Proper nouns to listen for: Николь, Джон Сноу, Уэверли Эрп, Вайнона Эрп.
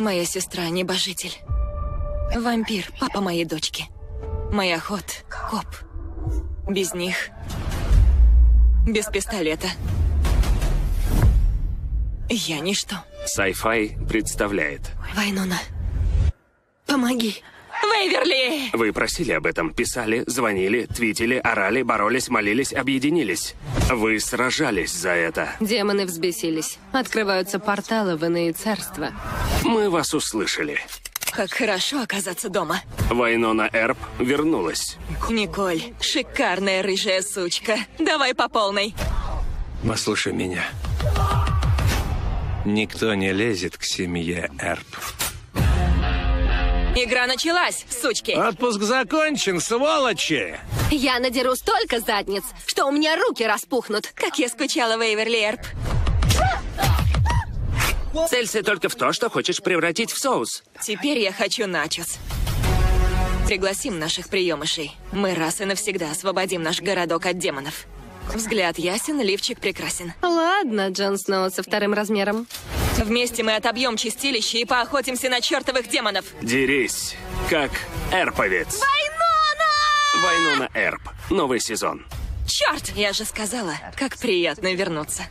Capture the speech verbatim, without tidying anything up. Моя сестра – небожитель. Вампир – папа моей дочки. Мой охот – коп. Без них. Без пистолета. Я ничто. Sci-Fi представляет. Вайнона, помоги. Уэверли! Вы просили об этом, писали, звонили, твитили, орали, боролись, молились, объединились. Вы сражались за это. Демоны взбесились. Открываются порталы в иные царства. Мы вас услышали. Как хорошо оказаться дома. Вайнона Эрп вернулась. Николь, шикарная рыжая сучка. Давай по полной. Послушай меня. Никто не лезет к семье Эрп. Игра началась, сучки. Отпуск закончен, сволочи. Я надеру столько задниц, что у меня руки распухнут. Как я скучала, Уэверли Эрп. Целься только в то, что хочешь превратить в соус. Теперь я хочу начос. Пригласим наших приемышей. Мы раз и навсегда освободим наш городок от демонов. Взгляд ясен, лифчик прекрасен. Ладно, Джон Сноу со вторым размером. Вместе мы отобьем чистилище и поохотимся на чертовых демонов. Дерись, как эрповец. Вайнона! Вайнона Эрп. Новый сезон. Черт! Я же сказала, как приятно вернуться.